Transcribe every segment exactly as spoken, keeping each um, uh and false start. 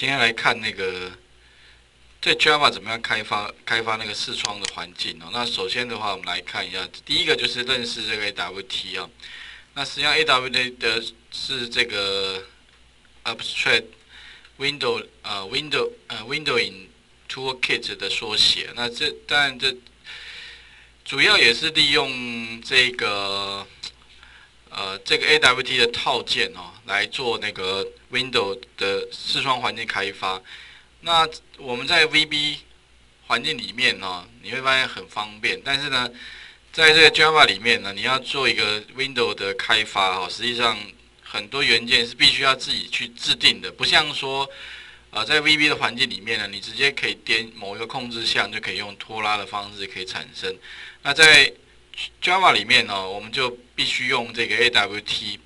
今天来看那个在 Java 怎么样开发开发那个视窗的环境哦。那首先的话，我们来看一下，第一个就是认识这个 A W T 啊、哦。那实际上 A W T 的是这个 Abstract Window 呃 Window 呃 Window in Toolkit 的缩写。那这当然这主要也是利用这个呃这个 A W T 的套件哦来做那个 Windows 的视窗环境开发。那我们在 V B 环境里面哦，你会发现很方便。但是呢，在这个 Java 里面呢，你要做一个 Windows 的开发哦，实际上很多元件是必须要自己去制定的，不像说啊、呃，在 V B 的环境里面呢，你直接可以点某一个控制项就可以用拖拉的方式可以产生。那在 Java 里面哦，我们就必须用这个 A W T。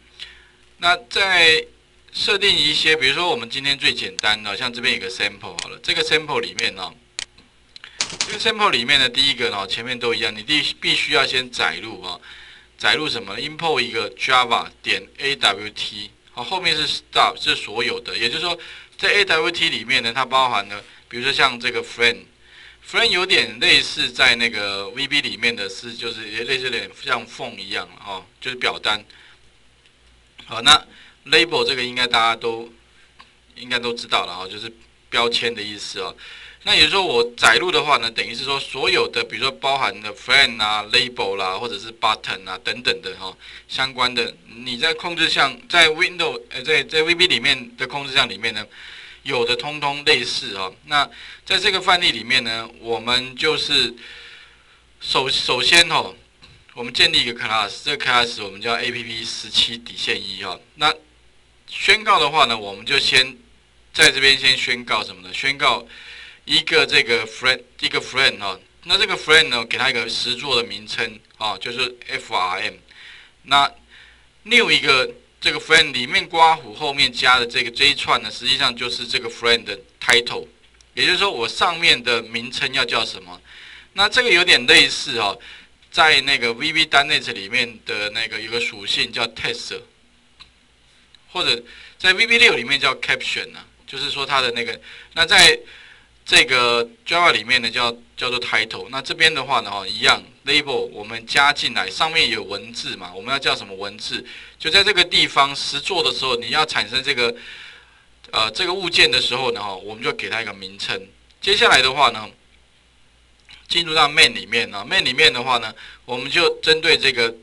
那在设定一些，比如说我们今天最简单的，像这边有个 sample 好了，这个 sample 里面呢，这个 sample 里面的第一个呢，前面都一样，你必必须要先载入啊，载入什么 ？import 一个 Java 点 A W T， 好，后面是 stop 是所有的，也就是说在 A W T 里面呢，它包含了，比如说像这个 friend，friend 有点类似在那个 V B 里面的是，就是也类似有点像 form 一样哦，就是表单。好，那 label 这个应该大家都应该都知道了哈，就是标签的意思哦。那也就是说，我载入的话呢，等于是说所有的，比如说包含的 friend 啊、label 啦、啊，或者是 button 啊等等的哈、哦，相关的，你在控制项在 window 呃在在 V B 里面的控制项里面呢，有的通通类似哈、哦。那在这个范例里面呢，我们就是首首先哈、哦，我们建立一个 class， 这个 class 我们叫 app 十七底线一哈、哦。那宣告的话呢，我们就先在这边先宣告什么呢？宣告一个这个 friend， 一个 friend 哈、哦。那这个 friend 呢，给它一个实作的名称啊、哦，就是 frm。那 new 一个这个 friend 里面括弧后面加的这个这一串呢，实际上就是这个 friend 的 title， 也就是说我上面的名称要叫什么？那这个有点类似哈、哦，在那个 V B 单列词里面的那个有个属性叫 test。或者在 V B 六 里面叫 caption 呢、啊，就是说它的那个，那在这个 Java 里面呢叫叫做 title。那这边的话呢，哦，一样 label 我们加进来，上面有文字嘛，我们要叫什么文字？就在这个地方实作的时候，你要产生这个呃这个物件的时候呢，哦，我们就给它一个名称。接下来的话呢，进入到 main 里面啊 ，main 里面的话呢，我们就针对这个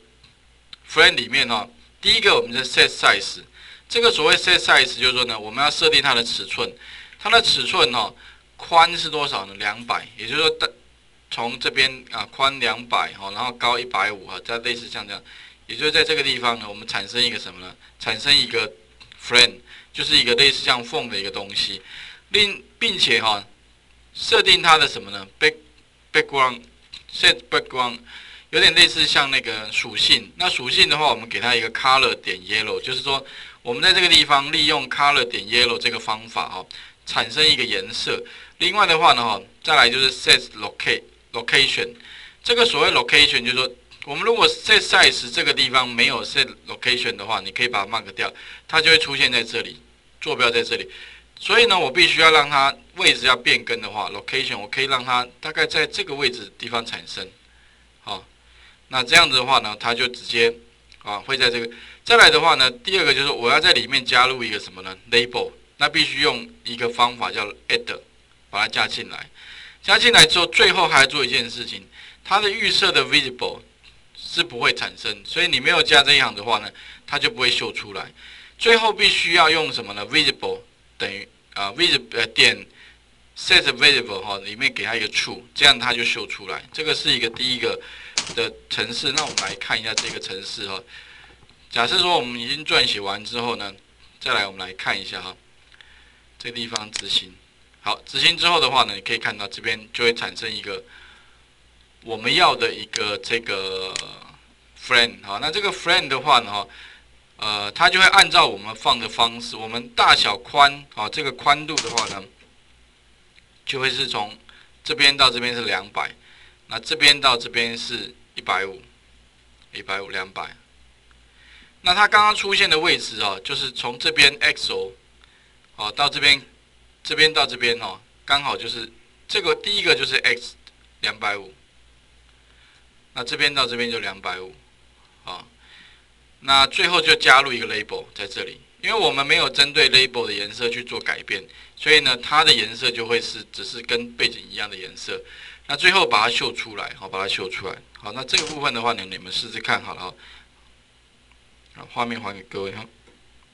friend 里面啊，第一个我们的 set size。这个所谓 set size 就是说呢，我们要设定它的尺寸，它的尺寸哦，宽是多少呢？ 两百， 也就是说从这边啊宽两百哦，然后高一百五十啊，再类似像这样，也就是在这个地方呢，我们产生一个什么呢？产生一个 frame， 就是一个类似像 form 的一个东西，另并且哈、哦、设定它的什么呢 ？back background set background。有点类似像那个属性，那属性的话，我们给它一个 color 点 yellow， 就是说我们在这个地方利用 color 点 yellow 这个方法哦，产生一个颜色。另外的话呢，哦，再来就是 set location， 这个所谓 location 就是说，我们如果 set size 这个地方没有 set location 的话，你可以把它 mark 掉，它就会出现在这里，坐标在这里。所以呢，我必须要让它位置要变更的话 ，location 我可以让它大概在这个位置地方产生，好。那这样子的话呢，它就直接啊会在这个。再来的话呢，第二个就是我要在里面加入一个什么呢 ？label， 那必须用一个方法叫 add， 把它加进来。加进来之后，最后还要做一件事情，它的预设的 visible 是不会产生，所以你没有加这一行的话呢，它就不会秀出来。最后必须要用什么呢 ？visible 等于啊 visible、呃、点 set visible 哈、哦，里面给它一个 true， 这样它就秀出来。这个是一个第一个的程式。那我们来看一下这个程式哈。假设说我们已经撰写完之后呢，再来我们来看一下哈，这个地方执行。好，执行之后的话呢，你可以看到这边就会产生一个我们要的一个这个 frame 哈。那这个 frame 的话呢，呃，它就会按照我们放的方式，我们大小宽啊，这个宽度的话呢，就会是从这边到这边是两百。那这边到这边是一百五十 一百五十 两百。那它刚刚出现的位置哦，就是从这边 X 轴哦到这边这边到这边哈、哦，刚好就是这个第一个就是 x 两百五十，那这边到这边就两百五十啊。那最后就加入一个 label 在这里，因为我们没有针对 label 的颜色去做改变，所以呢，它的颜色就会是只是跟背景一样的颜色。那最后把它秀出来，好，把它秀出来。好，那这个部分的话呢，你们试试看好了哈。好，画面还给各位哈。